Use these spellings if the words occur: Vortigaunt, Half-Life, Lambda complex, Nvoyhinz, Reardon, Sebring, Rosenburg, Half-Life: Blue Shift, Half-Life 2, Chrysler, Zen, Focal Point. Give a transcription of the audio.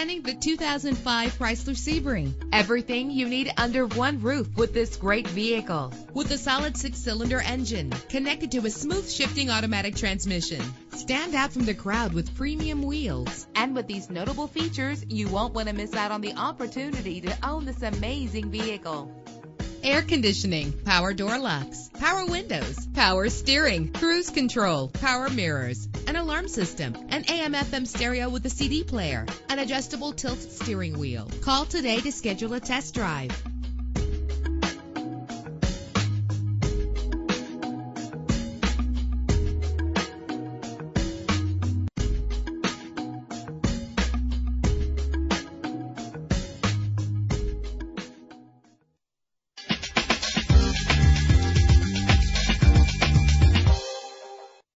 Presenting the 2005 Chrysler Sebring. Everything you need under one roof with this great vehicle. With a solid 6-cylinder engine connected to a smooth shifting automatic transmission. Stand out from the crowd with premium wheels. And with these notable features, you won't want to miss out on the opportunity to own this amazing vehicle. Air conditioning, power door locks, power windows, power steering, cruise control, power mirrors, an alarm system, an AM/FM stereo with a CD player, an adjustable tilt steering wheel. Call today to schedule a test drive.